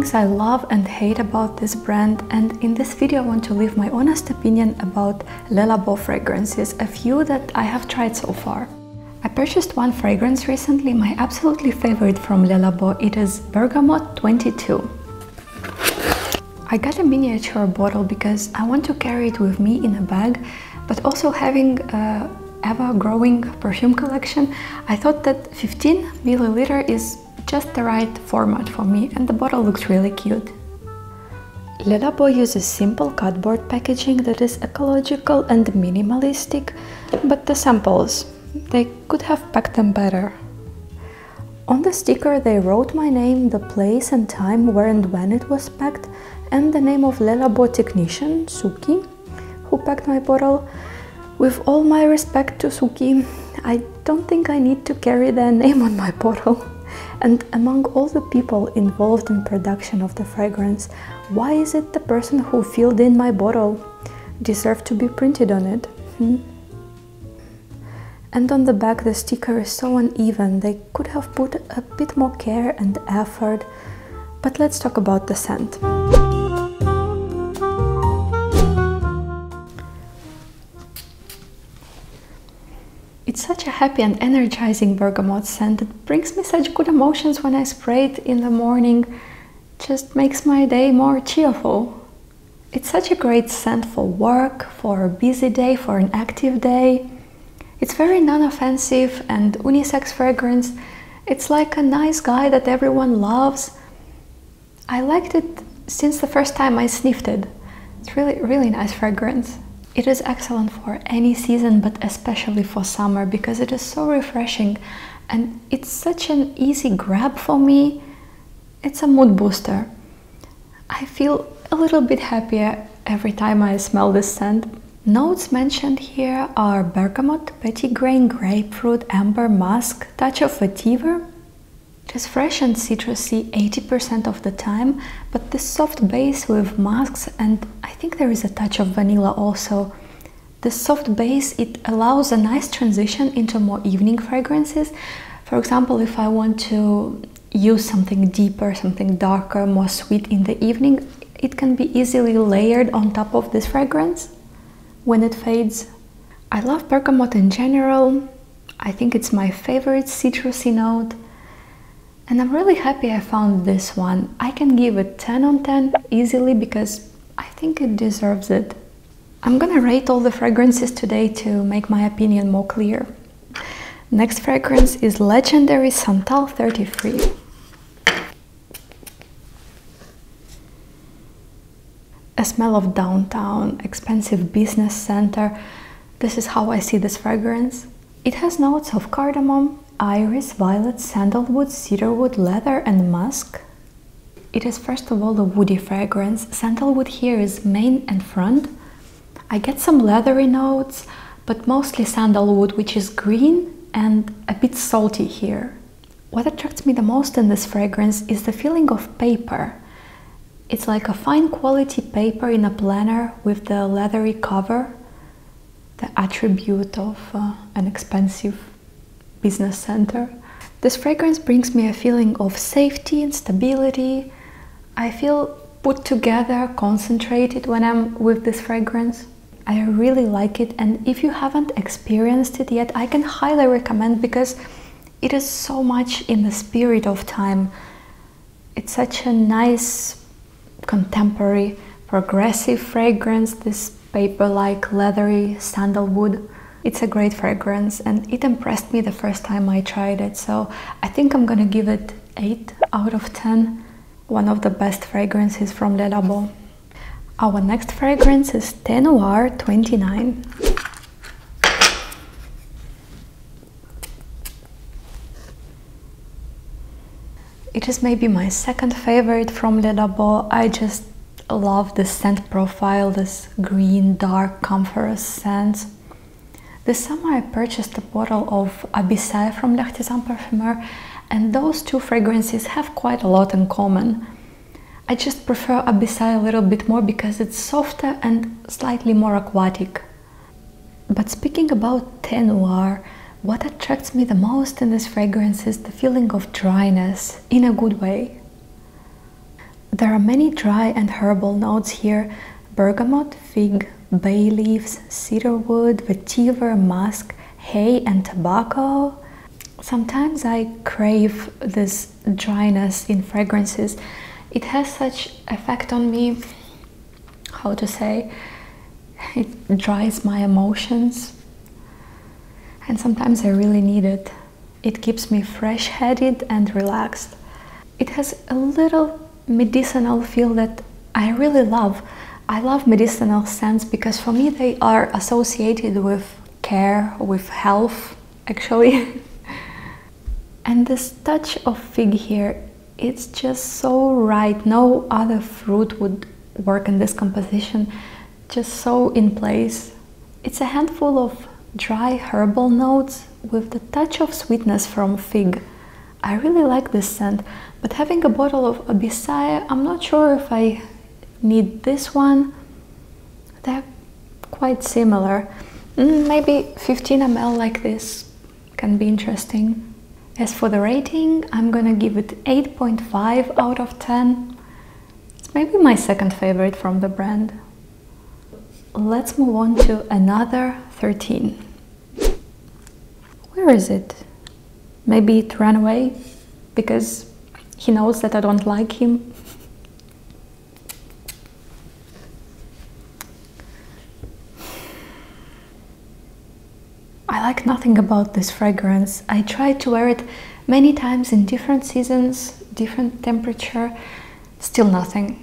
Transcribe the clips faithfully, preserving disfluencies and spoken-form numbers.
things I love and hate about this brand, and in this video I want to leave my honest opinion about Le Labo fragrances, a few that I have tried so far. I purchased one fragrance recently, my absolutely favorite from Le Labo. It is Bergamot twenty-two. I got a miniature bottle because I want to carry it with me in a bag, but also having a ever-growing perfume collection, I thought that fifteen milliliters is just the right format for me, and the bottle looks really cute. Le Labo uses simple cardboard packaging that is ecological and minimalistic, but the samples, they could have packed them better. On the sticker they wrote my name, the place and time where and when it was packed, and the name of Le Labo technician, Suki, who packed my bottle. With all my respect to Suki, I don't think I need to carry their name on my bottle. And among all the people involved in production of the fragrance, why is it the person who filled in my bottle deserved to be printed on it? Hmm? And on the back the sticker is so uneven, they could have put a bit more care and effort. But let's talk about the scent. It's such a happy and energizing bergamot scent. It brings me such good emotions when I spray it in the morning. Just makes my day more cheerful. It's such a great scent for work, for a busy day, for an active day. It's very non-offensive and unisex fragrance. It's like a nice guy that everyone loves. I liked it since the first time I sniffed it. It's really, really nice fragrance. It is excellent for any season, but especially for summer, because it is so refreshing and it's such an easy grab for me. It's a mood booster. I feel a little bit happier every time I smell this scent. Notes mentioned here are bergamot, petit grain, grapefruit, amber, musk, touch of vetiver. It is fresh and citrusy eighty percent of the time, but this soft base with musks, and I think there is a touch of vanilla also. The soft base, it allows a nice transition into more evening fragrances. For example, if I want to use something deeper, something darker, more sweet in the evening, it can be easily layered on top of this fragrance when it fades. I love bergamot in general. I think it's my favorite citrusy note. And I'm really happy I found this one. I can give it ten on ten easily because I think it deserves it. I'm gonna rate all the fragrances today to make my opinion more clear. Next fragrance is legendary Santal thirty-three. A smell of downtown, expensive business center. This is how I see this fragrance. It has notes of cardamom, iris, violet, sandalwood, cedarwood, leather and musk. It is first of all a woody fragrance. Sandalwood here is main and front. I get some leathery notes, but mostly sandalwood, which is green and a bit salty here. What attracts me the most in this fragrance is the feeling of paper. It's like a fine quality paper in a planner with the leathery cover, the attribute of uh, an expensive business center. This fragrance brings me a feeling of safety and stability. I feel put together, concentrated when I'm with this fragrance. I really like it, and if you haven't experienced it yet, I can highly recommend, because it is so much in the spirit of time. It's such a nice, contemporary, progressive fragrance, this paper-like, leathery sandalwood. It's a great fragrance and it impressed me the first time I tried it, so I think I'm gonna give it eight out of ten. One of the best fragrances from Le Labo. Our next fragrance is Thé Noir twenty-nine. It is maybe my second favorite from Le Labo. I just love the scent profile, this green, dark, camphorous scent. This summer I purchased a bottle of Abyssai from L'Artisan Parfumeur, and those two fragrances have quite a lot in common. I just prefer Abyssai a little bit more because it's softer and slightly more aquatic. But speaking about Thé Noir, what attracts me the most in this fragrance is the feeling of dryness, in a good way. There are many dry and herbal notes here: bergamot, fig, bay leaves, cedarwood, vetiver, musk, hay and tobacco. Sometimes I crave this dryness in fragrances. It has such effect on me, how to say, it dries my emotions, and sometimes I really need it. It keeps me fresh-headed and relaxed. It has a little medicinal feel that I really love. I love medicinal scents because for me they are associated with care, with health, actually. And this touch of fig here, it's just so right. No other fruit would work in this composition. Just so in place. It's a handful of dry herbal notes with the touch of sweetness from fig. I really like this scent, but having a bottle of Abyssai, I'm not sure if I need this one. They're quite similar. Maybe fifteen milliliters like this can be interesting. As for the rating, I'm gonna give it eight point five out of ten. It's maybe my second favorite from the brand. Let's move on to Another thirteen. Where is it? Maybe it ran away because he knows that I don't like him. I like nothing about this fragrance. I tried to wear it many times in different seasons, different temperature, still nothing.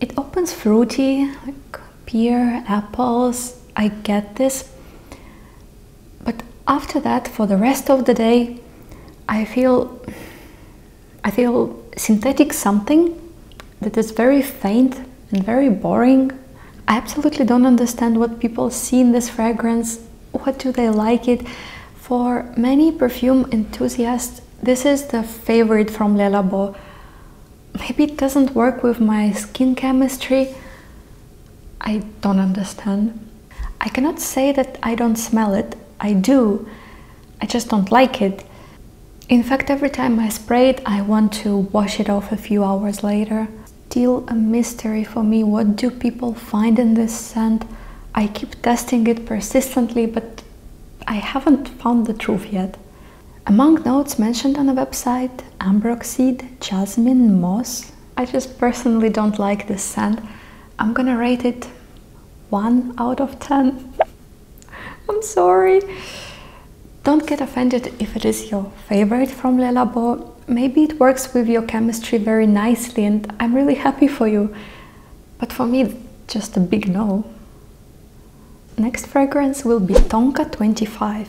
It opens fruity, like pear, apples, I get this. But after that, for the rest of the day, I feel, I feel synthetic something that is very faint and very boring. I absolutely don't understand what people see in this fragrance. What do they like it? For many perfume enthusiasts, this is the favorite from Le Labo. Maybe it doesn't work with my skin chemistry. I don't understand. I cannot say that I don't smell it. I do. I just don't like it. In fact, every time I spray it, I want to wash it off a few hours later. Still a mystery for me. What do people find in this scent? I keep testing it persistently, but I haven't found the truth yet. Among notes mentioned on the website, ambroxide, jasmine, moss. I just personally don't like this scent. I'm gonna rate it one out of ten. I'm sorry. Don't get offended if it is your favorite from Le Labo. Maybe it works with your chemistry very nicely and I'm really happy for you. But for me, just a big no. Next fragrance will be Tonka twenty-five.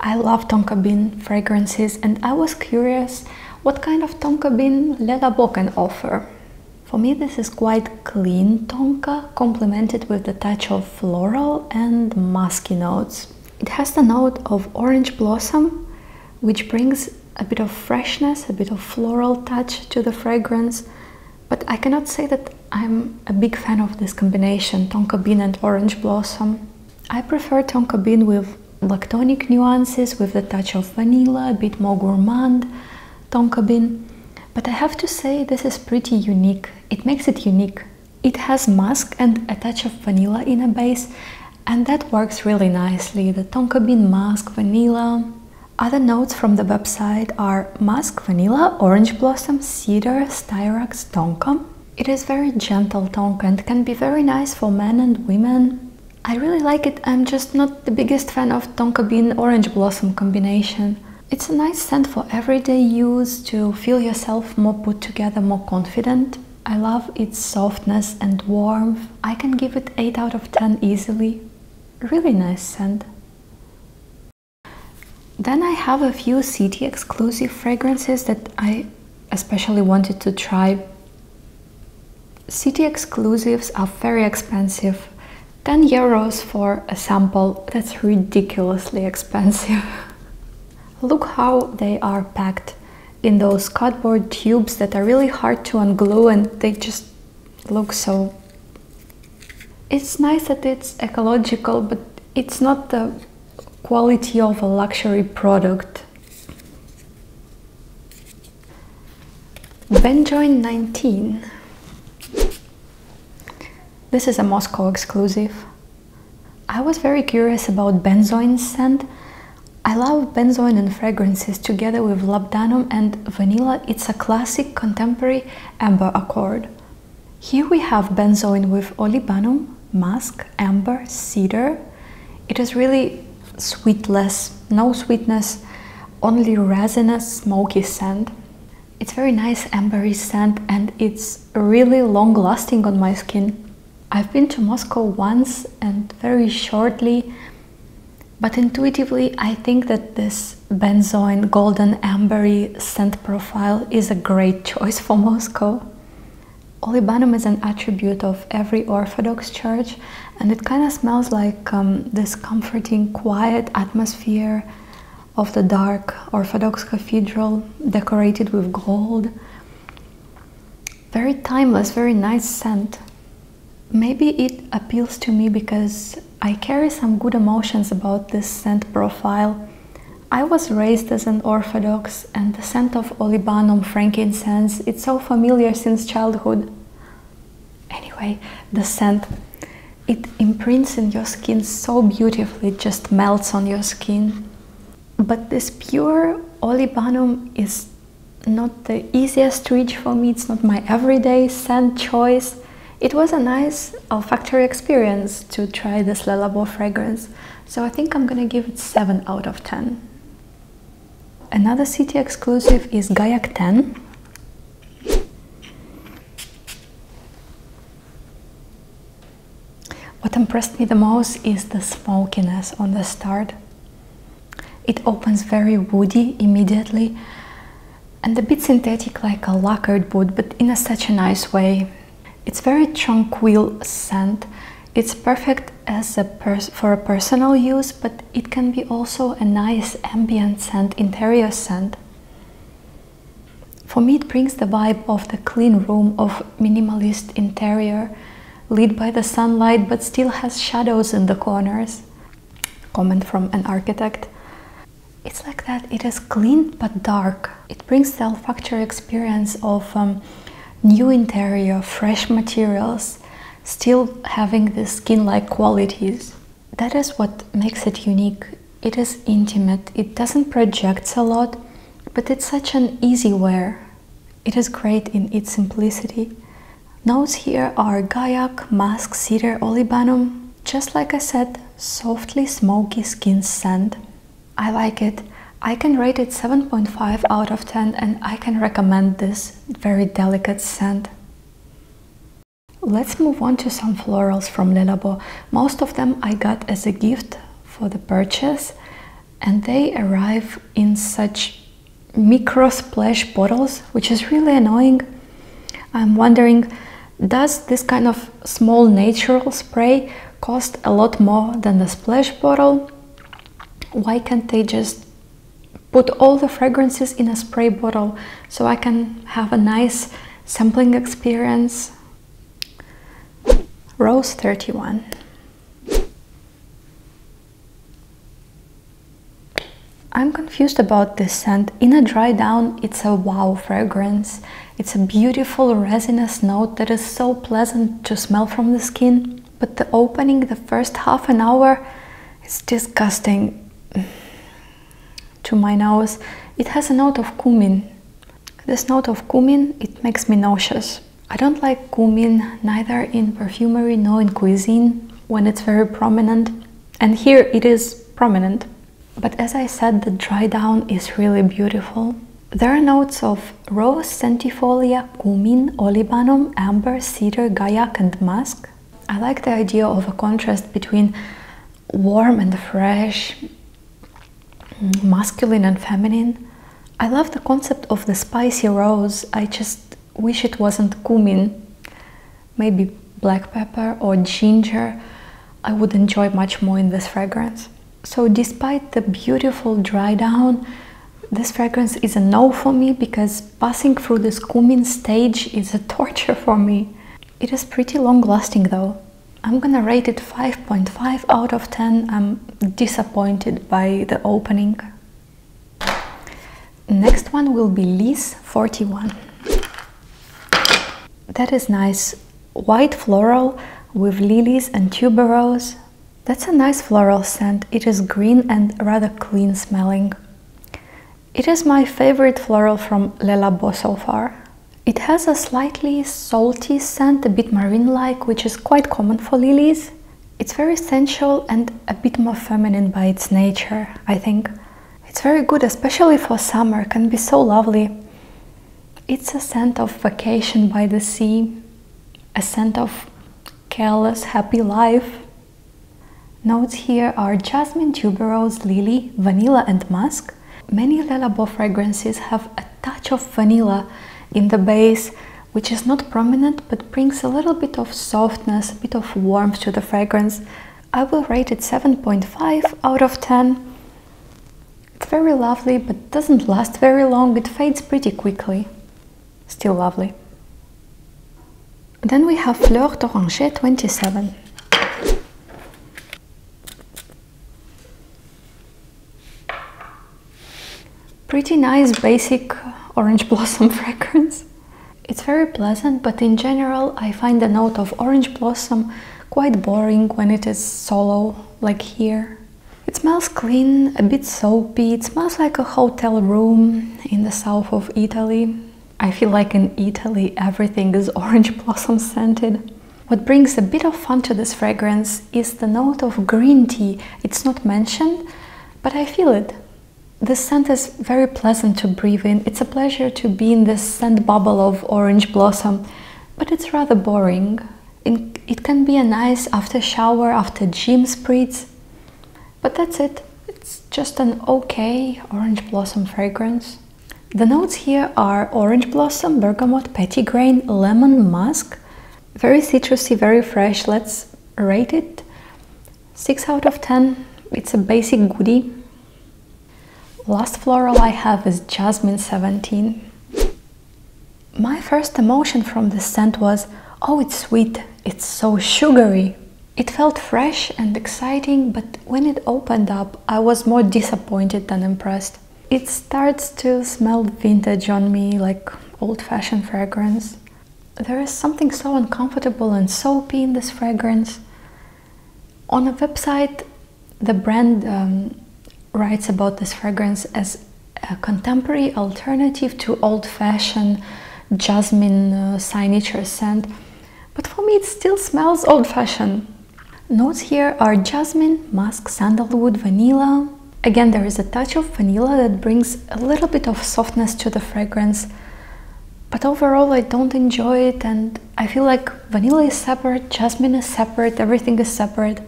I love tonka bean fragrances and I was curious what kind of tonka bean Le Labo can offer. For me this is quite clean tonka, complemented with the touch of floral and musky notes. It has the note of orange blossom, which brings a bit of freshness, a bit of floral touch to the fragrance, but I cannot say that I'm a big fan of this combination, tonka bean and orange blossom. I prefer tonka bean with lactonic nuances, with the touch of vanilla, a bit more gourmand tonka bean. But I have to say this is pretty unique. It makes it unique. It has musk and a touch of vanilla in a base, and that works really nicely. The tonka bean, musk, vanilla. Other notes from the website are musk, vanilla, orange blossom, cedar, styrax, tonka. It is very gentle tonka and can be very nice for men and women. I really like it, I'm just not the biggest fan of tonka bean orange blossom combination. It's a nice scent for everyday use, to feel yourself more put together, more confident. I love its softness and warmth. I can give it eight out of ten easily. Really nice scent. Then I have a few city exclusive fragrances that I especially wanted to try. City exclusives are very expensive. ten euros for a sample, that's ridiculously expensive. Look how they are packed in those cardboard tubes that are really hard to unglue and they just look so... It's nice that it's ecological, but it's not the quality of a luxury product. Benjoin nineteen. This is a Moscow exclusive. I was very curious about benzoin scent. I love benzoin and fragrances together with labdanum and vanilla. It's a classic contemporary amber accord. Here we have benzoin with olibanum, musk, amber, cedar. It is really sweetless, no sweetness, only resinous, smoky scent. It's very nice ambery scent and it's really long lasting on my skin. I've been to Moscow once and very shortly, but intuitively I think that this benzoin golden ambery scent profile is a great choice for Moscow. Olibanum is an attribute of every Orthodox church and it kind of smells like um, this comforting quiet atmosphere of the dark Orthodox cathedral decorated with gold. Very timeless, very nice scent. Maybe it appeals to me because I carry some good emotions about this scent profile. I was raised as an Orthodox and the scent of olibanum, frankincense, it's so familiar since childhood. Anyway, the scent, it imprints in your skin so beautifully, it just melts on your skin. But this pure olibanum is not the easiest reach for me. It's not my everyday scent choice. It was a nice olfactory experience to try this Le Labo fragrance. So I think I'm gonna give it seven out of ten. Another city exclusive is GAIAC ten. What impressed me the most is the smokiness on the start. It opens very woody immediately and a bit synthetic, like a lacquered wood, but in a such a nice way. It's very tranquil scent. It's perfect as a pers for a personal use, but it can be also a nice ambient scent, interior scent. For me, it brings the vibe of the clean room of minimalist interior, lit by the sunlight, but still has shadows in the corners. Comment from an architect. It's like that, it is clean but dark. It brings the olfactory experience of um, new interior, fresh materials, still having the skin-like qualities. That is what makes it unique. It is intimate, it doesn't project a lot, but it's such an easy wear. It is great in its simplicity. Notes here are GAIAC, musk, cedar, olibanum. Just like I said, softly smoky skin scent. I like it. I can rate it seven point five out of ten and I can recommend this very delicate scent. Let's move on to some florals from Le Labo. Most of them I got as a gift for the purchase and they arrive in such micro splash bottles, which is really annoying. I'm wondering, does this kind of small natural spray cost a lot more than the splash bottle? Why can't they just put all the fragrances in a spray bottle so I can have a nice sampling experience? Rose thirty-one. I'm confused about this scent. In a dry down, it's a wow fragrance. It's a beautiful resinous note that is so pleasant to smell from the skin. But the opening, the first half an hour, is disgusting. To my nose, it has a note of cumin. This note of cumin, it makes me nauseous. I don't like cumin neither in perfumery nor in cuisine when it's very prominent, and here it is prominent. But as I said, the dry down is really beautiful. There are notes of rose, centifolia, cumin, olibanum, amber, cedar, GAIAC and musk. I like the idea of a contrast between warm and fresh, masculine and feminine. I love the concept of the spicy rose. I just wish it wasn't cumin. Maybe black pepper or ginger I would enjoy much more in this fragrance. So despite the beautiful dry down, this fragrance is a no for me because passing through this cumin stage is a torture for me. It is pretty long lasting though. I'm gonna rate it five point five out of ten. I'm disappointed by the opening. Next one will be Lys forty-one. That is nice. White floral with lilies and tuberose. That's a nice floral scent. It is green and rather clean smelling. It is my favorite floral from Le Labo so far. It has a slightly salty scent, a bit marine-like, which is quite common for lilies. It's very sensual and a bit more feminine by its nature, I think. It's very good, especially for summer, can be so lovely. It's a scent of vacation by the sea, a scent of careless, happy life. Notes here are jasmine, tuberose, lily, vanilla and musk. Many Le Labo fragrances have a touch of vanilla in the base, which is not prominent but brings a little bit of softness, a bit of warmth to the fragrance. I will rate it seven point five out of ten. It's very lovely but doesn't last very long, it fades pretty quickly. Still lovely. Then we have Fleur d'Oranger twenty-seven. Pretty nice basic orange blossom fragrance. It's very pleasant, but in general I find the note of orange blossom quite boring when it is solo, like here. It smells clean, a bit soapy, it smells like a hotel room in the south of Italy. I feel like in Italy everything is orange blossom scented. What brings a bit of fun to this fragrance is the note of green tea. It's not mentioned, but I feel it. This scent is very pleasant to breathe in. It's a pleasure to be in this scent bubble of orange blossom, but it's rather boring. It can be a nice after shower, after gym spritz, but that's it. It's just an okay orange blossom fragrance. The notes here are orange blossom, bergamot, petitgrain, lemon, musk. Very citrusy, very fresh. Let's rate it six out of ten. It's a basic goodie. Last floral I have is Jasmine seventeen. My first emotion from this scent was, oh, it's sweet, it's so sugary. It felt fresh and exciting, but when it opened up, I was more disappointed than impressed. It starts to smell vintage on me, like old-fashioned fragrance. There is something so uncomfortable and soapy in this fragrance. On a website, the brand um, writes about this fragrance as a contemporary alternative to old-fashioned jasmine uh, signature scent, but for me it still smells old-fashioned. Notes here are jasmine, musk, sandalwood, vanilla. Again, there is a touch of vanilla that brings a little bit of softness to the fragrance, but overall I don't enjoy it, and I feel like vanilla is separate, jasmine is separate, everything is separate,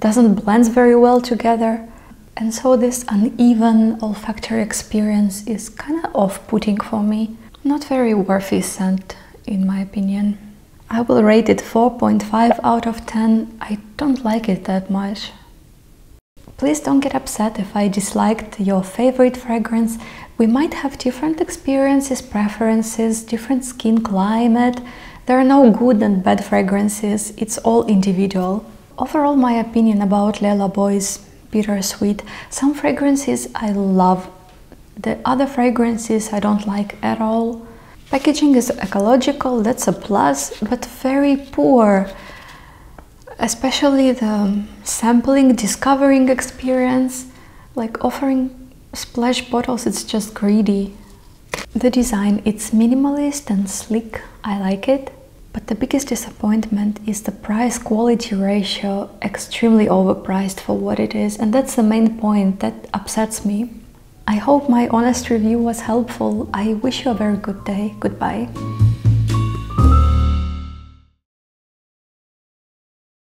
doesn't blend very well together. And so this uneven olfactory experience is kind of off-putting for me. Not very worthy scent, in my opinion. I will rate it four point five out of ten. I don't like it that much. Please don't get upset if I disliked your favorite fragrance. We might have different experiences, preferences, different skin climate. There are no good and bad fragrances. It's all individual. Overall, my opinion about Le Labo is bittersweet. Some fragrances I love, the other fragrances I don't like at all. Packaging is ecological, that's a plus, but very poor. Especially the sampling, discovering experience, like offering splash bottles, it's just greedy. The design, it's minimalist and sleek, I like it. But the biggest disappointment is the price-quality ratio, extremely overpriced for what it is, and that's the main point that upsets me. I hope my honest review was helpful. I wish you a very good day. Goodbye.